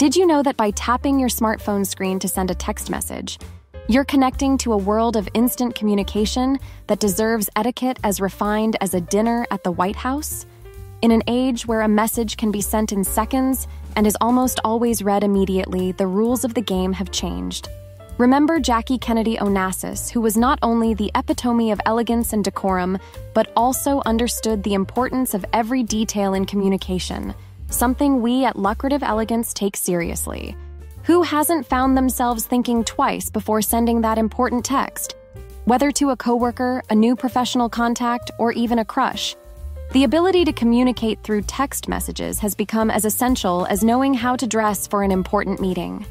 Did you know that by tapping your smartphone screen to send a text message, you're connecting to a world of instant communication that deserves etiquette as refined as a dinner at the White House? In an age where a message can be sent in seconds and is almost always read immediately, the rules of the game have changed. Remember Jackie Kennedy Onassis, who was not only the epitome of elegance and decorum, but also understood the importance of every detail in communication, something we at Lucrative Elegance take seriously. Who hasn't found themselves thinking twice before sending that important text? Whether to a coworker, a new professional contact, or even a crush, the ability to communicate through text messages has become as essential as knowing how to dress for an important meeting.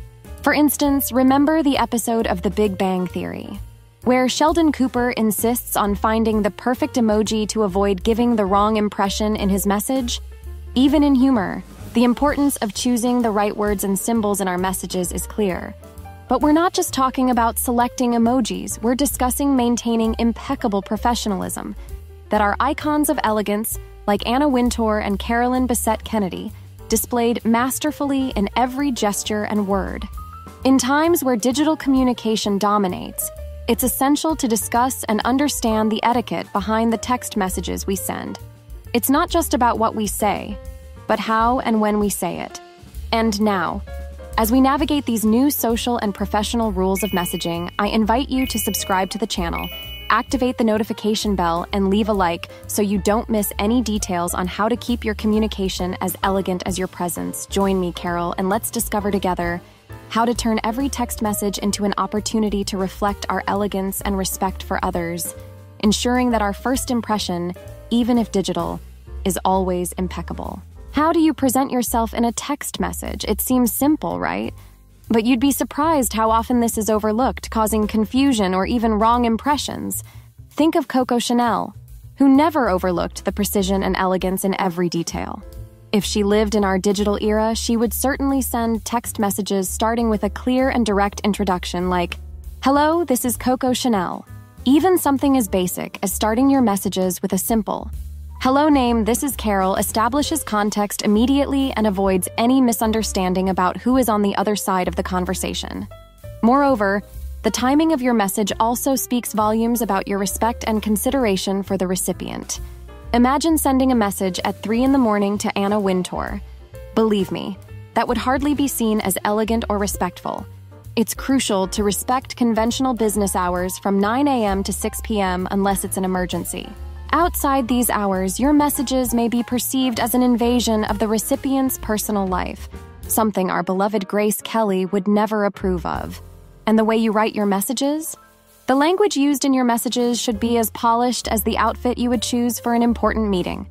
For instance, remember the episode of The Big Bang Theory, where Sheldon Cooper insists on finding the perfect emoji to avoid giving the wrong impression in his message? Even in humor, the importance of choosing the right words and symbols in our messages is clear. But we're not just talking about selecting emojis, we're discussing maintaining impeccable professionalism that our icons of elegance, like Anna Wintour and Carolyn Bessette Kennedy, displayed masterfully in every gesture and word. In times where digital communication dominates, it's essential to discuss and understand the etiquette behind the text messages we send. It's not just about what we say, but how and when we say it. And now, as we navigate these new social and professional rules of messaging, I invite you to subscribe to the channel, activate the notification bell, and leave a like so you don't miss any details on how to keep your communication as elegant as your presence. Join me, Carol, and let's discover together how to turn every text message into an opportunity to reflect our elegance and respect for others, ensuring that our first impression, even if digital, is always impeccable. How do you present yourself in a text message? It seems simple, right? But you'd be surprised how often this is overlooked, causing confusion or even wrong impressions. Think of Coco Chanel, who never overlooked the precision and elegance in every detail. If she lived in our digital era, she would certainly send text messages starting with a clear and direct introduction like, "Hello, this is Coco Chanel." Even something as basic as starting your messages with a simple, "Hello, name, this is Carol," establishes context immediately and avoids any misunderstanding about who is on the other side of the conversation. Moreover, the timing of your message also speaks volumes about your respect and consideration for the recipient. Imagine sending a message at 3 a.m. to Anna Wintour. Believe me, that would hardly be seen as elegant or respectful. It's crucial to respect conventional business hours from 9 a.m. to 6 p.m. unless it's an emergency. Outside these hours, your messages may be perceived as an invasion of the recipient's personal life, something our beloved Grace Kelly would never approve of. And the way you write your messages? The language used in your messages should be as polished as the outfit you would choose for an important meeting.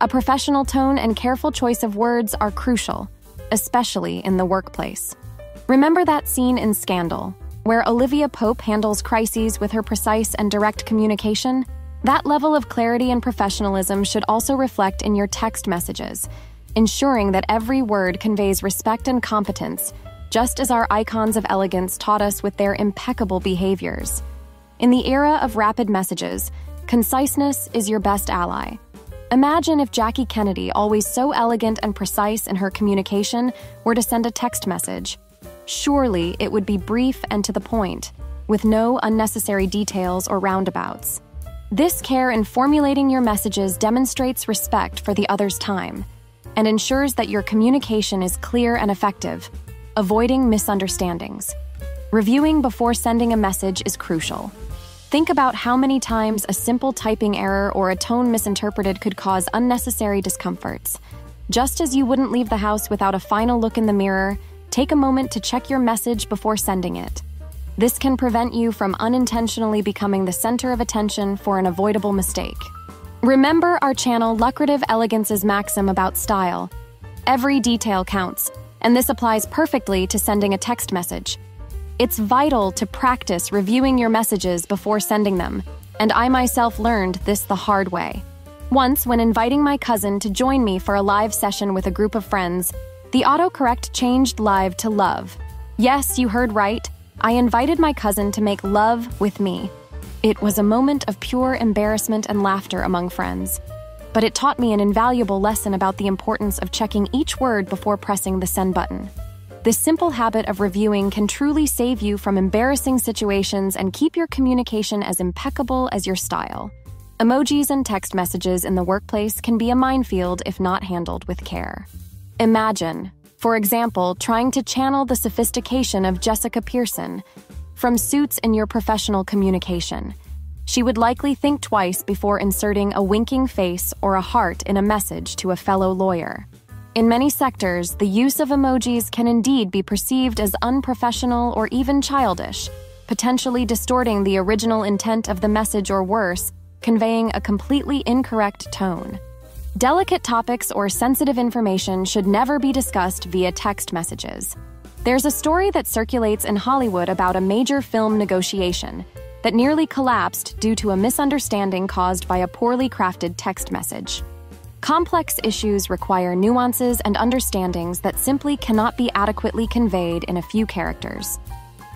A professional tone and careful choice of words are crucial, especially in the workplace. Remember that scene in Scandal, where Olivia Pope handles crises with her precise and direct communication? That level of clarity and professionalism should also reflect in your text messages, ensuring that every word conveys respect and competence, just as our icons of elegance taught us with their impeccable behaviors. In the era of rapid messages, conciseness is your best ally. Imagine if Jackie Kennedy, always so elegant and precise in her communication, were to send a text message. Surely it would be brief and to the point, with no unnecessary details or roundabouts. This care in formulating your messages demonstrates respect for the other's time and ensures that your communication is clear and effective, avoiding misunderstandings. Reviewing before sending a message is crucial. Think about how many times a simple typing error or a tone misinterpreted could cause unnecessary discomforts. Just as you wouldn't leave the house without a final look in the mirror, take a moment to check your message before sending it. This can prevent you from unintentionally becoming the center of attention for an avoidable mistake. Remember our channel Lucrative Elegance's maxim about style. Every detail counts, and this applies perfectly to sending a text message. It's vital to practice reviewing your messages before sending them, and I myself learned this the hard way. Once, when inviting my cousin to join me for a live session with a group of friends, the autocorrect changed "live" to "love." Yes, you heard right. I invited my cousin to make love with me. It was a moment of pure embarrassment and laughter among friends, but it taught me an invaluable lesson about the importance of checking each word before pressing the send button. This simple habit of reviewing can truly save you from embarrassing situations and keep your communication as impeccable as your style. Emojis and text messages in the workplace can be a minefield if not handled with care. Imagine, for example, trying to channel the sophistication of Jessica Pearson from Suits in your professional communication. She would likely think twice before inserting a winking face or a heart in a message to a fellow lawyer. In many sectors, the use of emojis can indeed be perceived as unprofessional or even childish, potentially distorting the original intent of the message or worse, conveying a completely incorrect tone. Delicate topics or sensitive information should never be discussed via text messages. There's a story that circulates in Hollywood about a major film negotiation that nearly collapsed due to a misunderstanding caused by a poorly crafted text message. Complex issues require nuances and understandings that simply cannot be adequately conveyed in a few characters.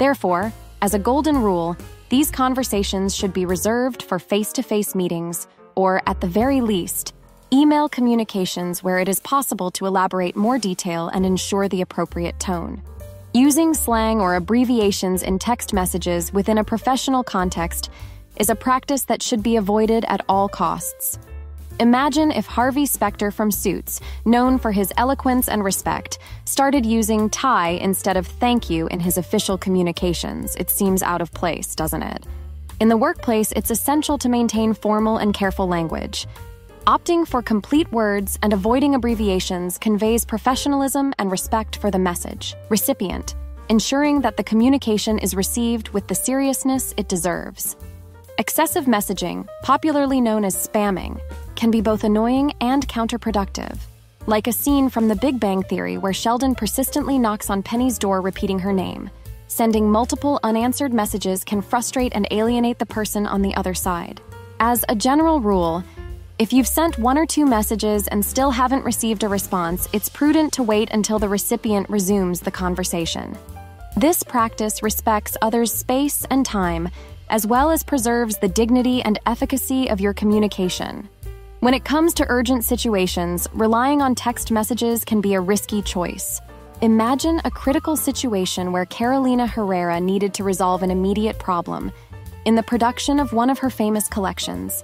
Therefore, as a golden rule, these conversations should be reserved for face-to-face meetings or, at the very least, email communications where it is possible to elaborate more detail and ensure the appropriate tone. Using slang or abbreviations in text messages within a professional context is a practice that should be avoided at all costs. Imagine if Harvey Specter from Suits, known for his eloquence and respect, started using "tie" instead of "thank you" in his official communications. It seems out of place, doesn't it? In the workplace, it's essential to maintain formal and careful language. Opting for complete words and avoiding abbreviations conveys professionalism and respect for the message recipient, ensuring that the communication is received with the seriousness it deserves. Excessive messaging, popularly known as spamming, can be both annoying and counterproductive, like a scene from The Big Bang Theory where Sheldon persistently knocks on Penny's door repeating her name. Sending multiple unanswered messages can frustrate and alienate the person on the other side. As a general rule, if you've sent one or two messages and still haven't received a response, it's prudent to wait until the recipient resumes the conversation. This practice respects others' space and time, as well as preserves the dignity and efficacy of your communication. When it comes to urgent situations, relying on text messages can be a risky choice. Imagine a critical situation where Carolina Herrera needed to resolve an immediate problem in the production of one of her famous collections.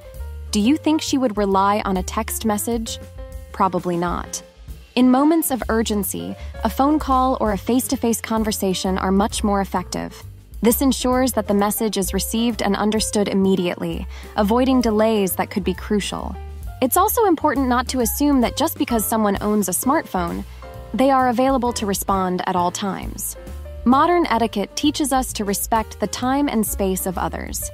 Do you think she would rely on a text message? Probably not. In moments of urgency, a phone call or a face-to-face conversation are much more effective. This ensures that the message is received and understood immediately, avoiding delays that could be crucial. It's also important not to assume that just because someone owns a smartphone, they are available to respond at all times. Modern etiquette teaches us to respect the time and space of others.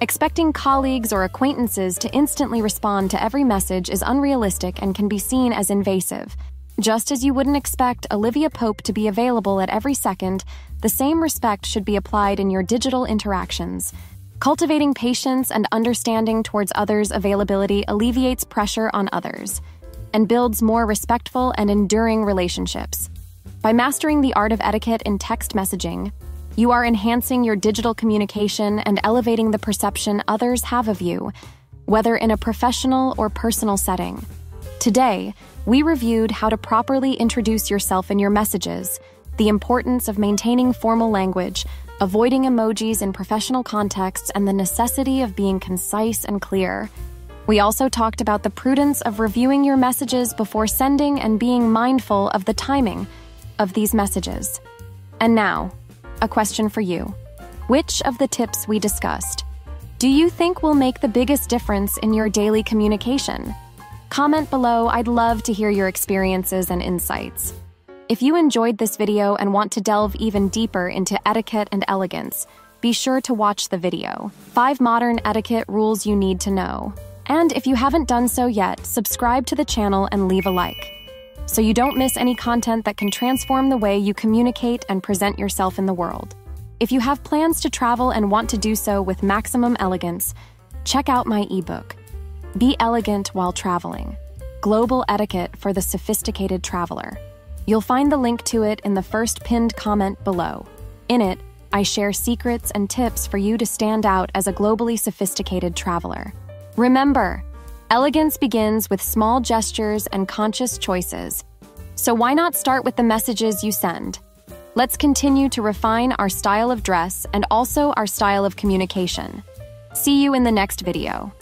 Expecting colleagues or acquaintances to instantly respond to every message is unrealistic and can be seen as invasive. Just as you wouldn't expect Olivia Pope to be available at every second, the same respect should be applied in your digital interactions. Cultivating patience and understanding towards others' availability alleviates pressure on others and builds more respectful and enduring relationships. By mastering the art of etiquette in text messaging, you are enhancing your digital communication and elevating the perception others have of you, whether in a professional or personal setting. Today, we reviewed how to properly introduce yourself in your messages, the importance of maintaining formal language, avoiding emojis in professional contexts, and the necessity of being concise and clear. We also talked about the prudence of reviewing your messages before sending and being mindful of the timing of these messages. And now, a question for you. Which of the tips we discussed do you think will make the biggest difference in your daily communication? Comment below. I'd love to hear your experiences and insights. If you enjoyed this video and want to delve even deeper into etiquette and elegance, be sure to watch the video, 5 Modern Etiquette Rules You Need to Know. And if you haven't done so yet, subscribe to the channel and leave a like, so you don't miss any content that can transform the way you communicate and present yourself in the world. If you have plans to travel and want to do so with maximum elegance, check out my ebook, Be Elegant While Traveling: Global Etiquette for the Sophisticated Traveler. You'll find the link to it in the first pinned comment below. In it, I share secrets and tips for you to stand out as a globally sophisticated traveler. Remember, elegance begins with small gestures and conscious choices. So why not start with the messages you send? Let's continue to refine our style of dress and also our style of communication. See you in the next video.